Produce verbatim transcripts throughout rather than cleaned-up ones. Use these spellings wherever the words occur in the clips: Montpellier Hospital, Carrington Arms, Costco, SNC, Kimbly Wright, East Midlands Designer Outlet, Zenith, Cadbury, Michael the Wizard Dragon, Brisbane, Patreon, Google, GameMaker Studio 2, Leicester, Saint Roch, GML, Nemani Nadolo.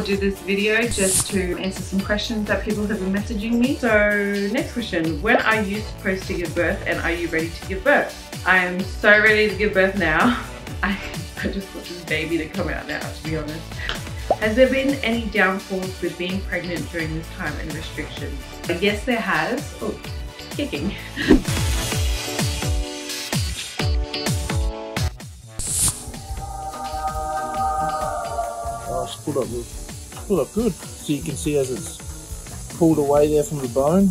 would do this video just to answer some questions that people have been messaging me. So next question, when are you supposed to give birth and are you ready to give birth? I am so ready to give birth now. I, I just want this baby to come out now, to be honest. Has there been any downfalls with being pregnant during this time and restrictions? Yes, there has. Oh, kicking. Oh, it's pulled up good. Pulled up good. So you can see as it's pulled away there from the bone.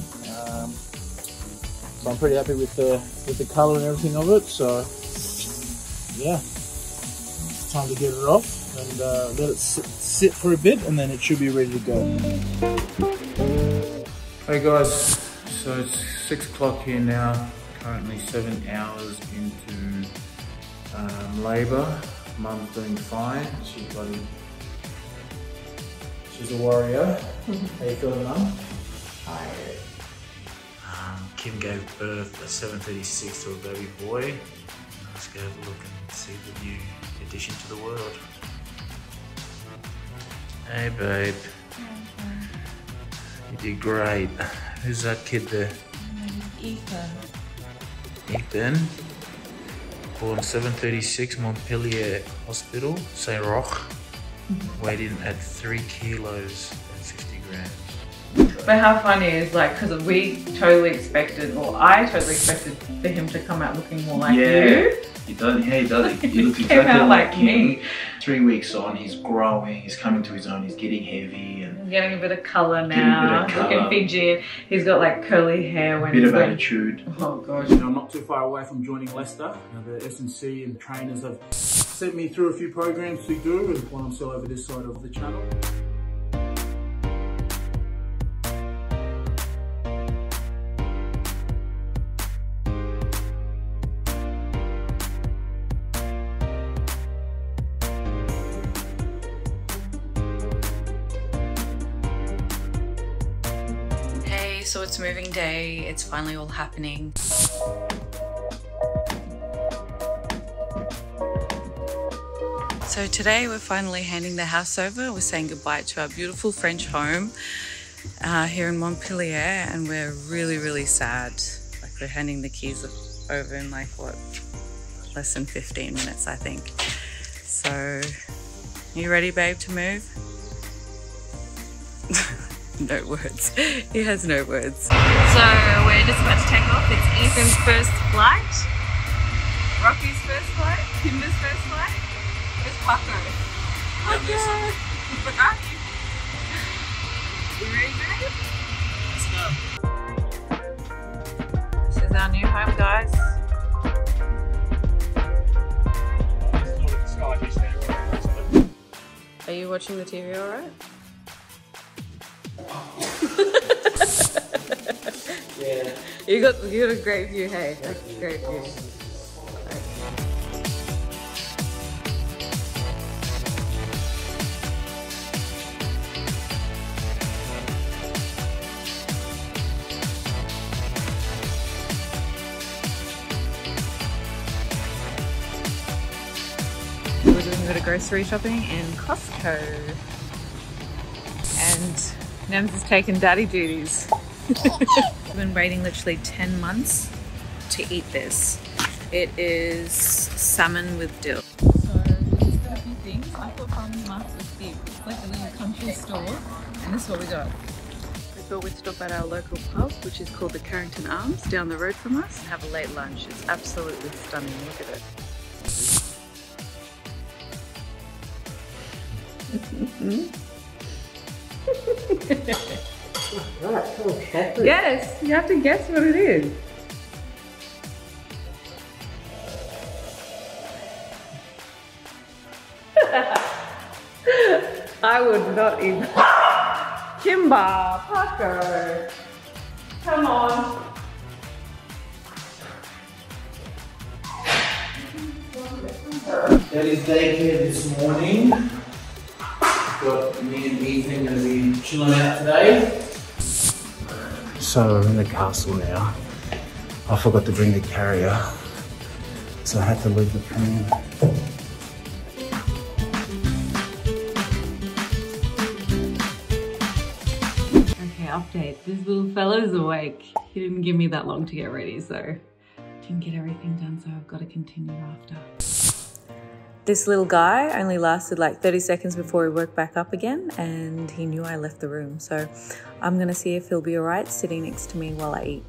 Um, so I'm pretty happy with the with the colour and everything of it. So yeah, it's time to get it off and uh, let it sit, sit for a bit, and then it should be ready to go. Hey guys, so it's six o'clock here now. Currently seven hours into um, labour. Mum's doing fine. She's bloody, she's a warrior. How you feeling, Mum? Tired. Um, Kim gave birth at seven thirty-six to a baby boy. Let's go have a look and see the new addition to the world. Hey babe. You did great. Who's that kid there? Ethan. Ethan. Born seven thirty-six, Montpellier Hospital, Saint Roch. Mm-hmm. Weighed in at three kilos and fifty grams. But how funny is, like, because we totally expected, or I totally expected for him to come out looking more like yeah. you. He does, yeah, he does. He, he looks exactly like, like me. Three weeks on, he's growing, he's coming to his own, he's getting heavy. And he's getting a bit of colour now, bit of colour. Looking Fijian. He's got like curly hair. When a bit of like, attitude. Oh gosh. And I'm not too far away from joining Leicester. You know, the S N C and trainers have sent me through a few programs to do, and one I'm still over this side of the channel. So it's moving day, it's finally all happening. So today we're finally handing the house over. We're saying goodbye to our beautiful French home uh, here in Montpellier, and we're really, really sad. Like, we're handing the keys over in like, what, less than fifteen minutes, I think. So, are you ready, babe, to move? No words. He has no words. So we're just about to take off. It's Ethan's first flight, Rocky's first flight, Kimber's first flight. It's Paco. Okay. You ready, babe? Let's go. This is our new home, guys. Are you watching the T V alright? Yeah. You got you got a great view, hey. That's a great view. We're doing a bit of grocery shopping in Costco. And Nems is taking daddy duties. I've been waiting literally ten months to eat this. It is salmon with dill. So these are a few things. I thought farming market was big. It's like a little country store, and this is what we got. We thought we'd stop at our local pub, which is called the Carrington Arms, down the road from us, and have a late lunch. It's absolutely stunning. Look at it. Yes, you have to guess what it is. I would not even. Kimber, Paco, come on. That is daycare this morning. Got me and Ethan going to be chilling out today. So we're in the castle now. I forgot to bring the carrier, so I had to leave the plane. update. This little fellow's awake. He didn't give me that long to get ready, so I didn't get everything done, so I've got to continue after. This little guy only lasted like thirty seconds before he woke back up again, and he knew I left the room. So I'm going to see if he'll be all right sitting next to me while I eat.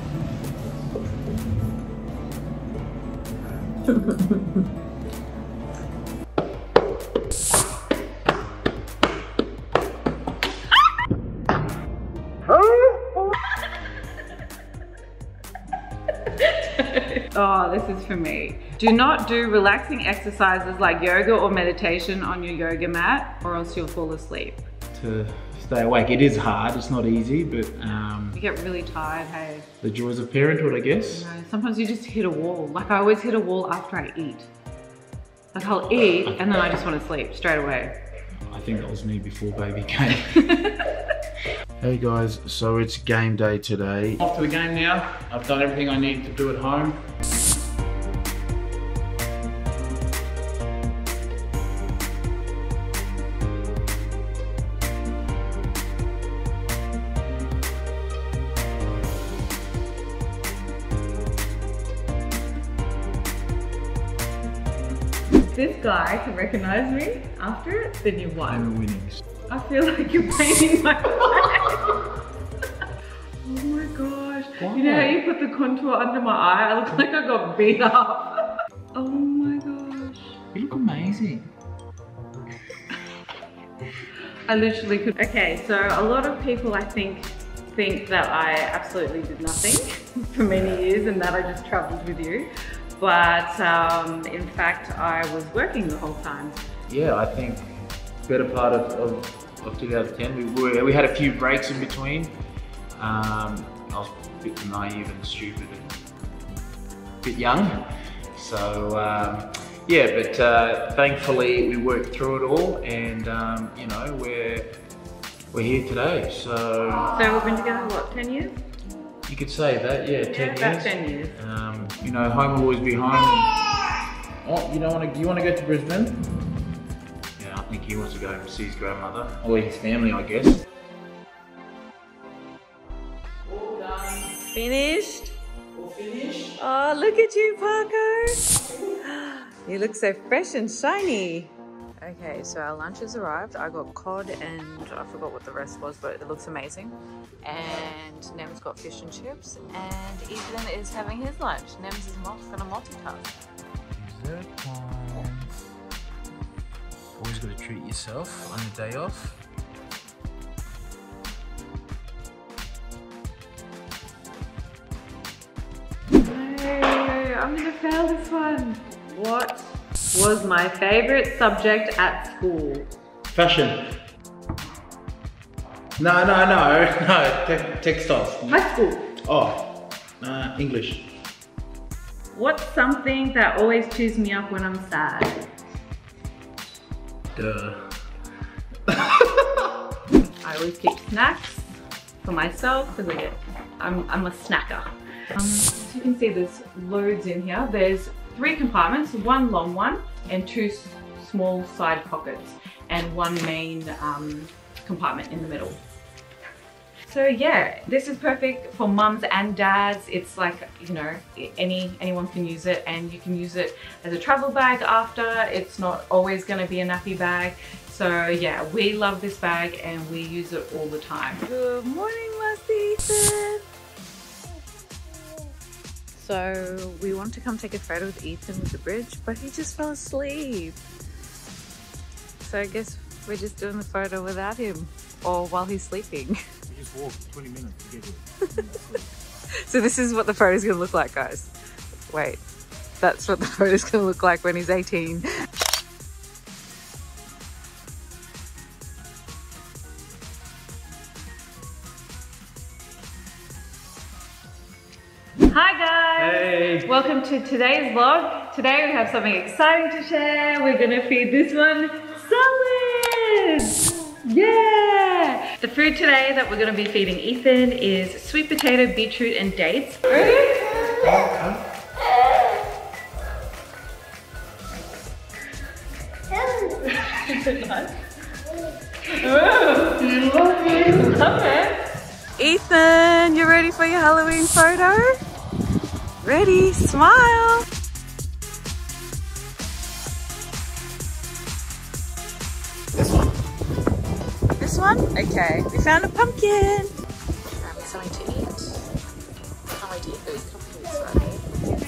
Oh, this is for me. Do not do relaxing exercises like yoga or meditation on your yoga mat, or else you'll fall asleep. To stay awake, it is hard, it's not easy, but um, you get really tired, hey? The joys of parenthood, I guess. You know, sometimes you just hit a wall. Like I always hit a wall after I eat. Like I'll eat and then I just want to sleep straight away. I think that was me before baby came. Hey guys, so it's game day today. Off to the game now. I've done everything I need to do at home. This guy can recognize me after it, then you've won. I'm winning. I feel like you're painting my face. Oh my gosh. Wow. You know how you put the contour under my eye? I look like I got beat up. Oh my gosh. You look amazing. I literally could. Okay, so a lot of people I think think that I absolutely did nothing for many years and that I just traveled with you. But um, in fact, I was working the whole time. Yeah, I think better part of, of, of two thousand ten, we were, we had a few breaks in between. Um, I was a bit naive and stupid and a bit young. So um, yeah, but uh, thankfully we worked through it all, and um, you know, we're, we're here today, so. So we've been together, what, ten years? You could say that, yeah, ten yeah, years. ten years. Um, you know, home will always be home. And, oh, you don't want to? You want to go to Brisbane? Yeah, I think he wants to go and see his grandmother or his family, I guess. All done. Finished. All finished. Oh, look at you, Parker. You look so fresh and shiny. Okay, so our lunch has arrived. I got cod and I forgot what the rest was, but it looks amazing. And Nem's got fish and chips, and Ethan is having his lunch. Nem's is not gonna multitask. Dessert time. Always gotta treat yourself on the day off. No, I'm gonna fail this one. What was my favorite subject at school? Fashion. No, no, no, no, Te textiles. High school. Oh, uh, English. What's something that always cheers me up when I'm sad? Duh. I always keep snacks for myself, because I get, I'm, I'm a snacker. Um, as you can see, there's loads in here. There's three compartments, one long one and two small side pockets, and one main um, compartment in the middle. So yeah, this is perfect for mums and dads. It's like, you know, any anyone can use it, and you can use it as a travel bag after. It's not always going to be a nappy bag. So yeah, we love this bag and we use it all the time. Good morning, Lassie. So we want to come take a photo with Ethan with the bridge, but he just fell asleep. So I guess we're just doing the photo without him, or while he's sleeping. We just walked twenty minutes to get here. So this is what the photo's gonna look like, guys. Wait, that's what the photo's gonna look like when he's eighteen. Hi guys! Hey. Welcome to today's vlog. Today we have something exciting to share. We're gonna feed this one solid! Yeah! The food today that we're gonna be feeding Ethan is sweet potato, beetroot and dates. Ethan! Ready? Smile! This one? This one? Okay, we found a pumpkin! Grabbing something to eat. How do I do food?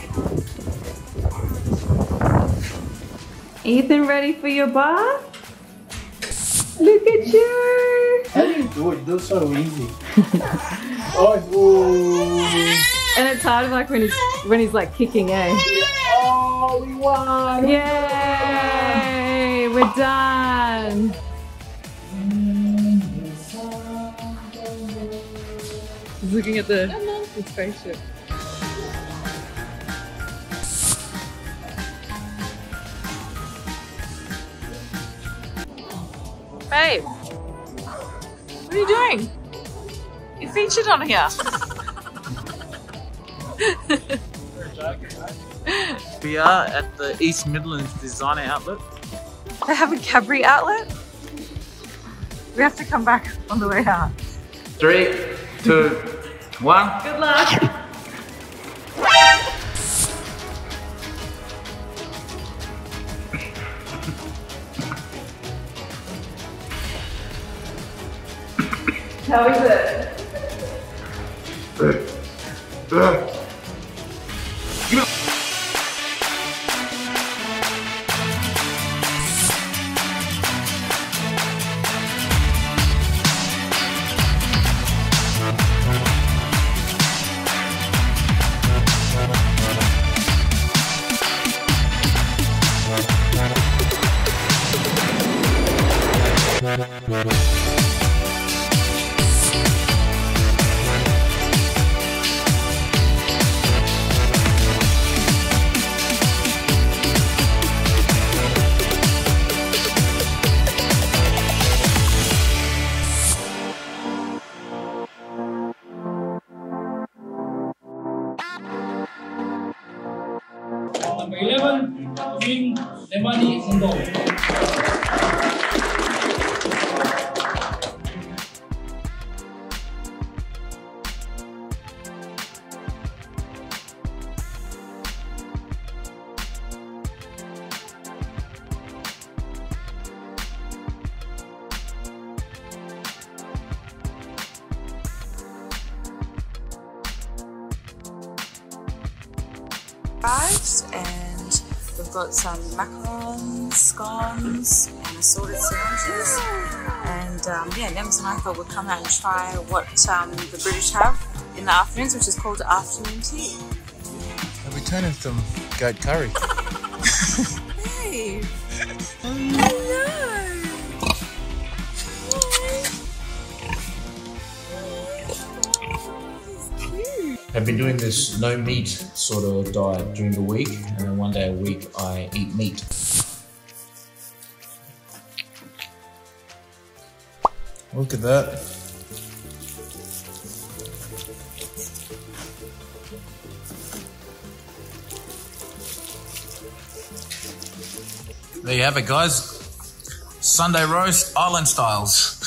Companies, right? Ethan, ready for your bath? Look at you! How do you do it? Those are easy. Oh, oh. And it's hard like when he's when he's like kicking, eh? Oh, we won! Yay! We're done. He's looking at the the spaceship. Babe, what are you doing? You're featured on here. We are at the East Midlands Designer Outlet. They have a Cadbury outlet. We have to come back on the way out. Three, two, one. Good luck. How is it? eleven, win, Nemani, and we've got some macarons, scones, and assorted sandwiches. And um, yeah, Nems and I thought we'd come out and try what um, the British have in the afternoons, which is called afternoon tea. Are we turning some goat curry? Hey! I've been doing this no meat sort of diet during the week, and then one day a week I eat meat. Look at that. There you have it, guys. Sunday roast, island styles.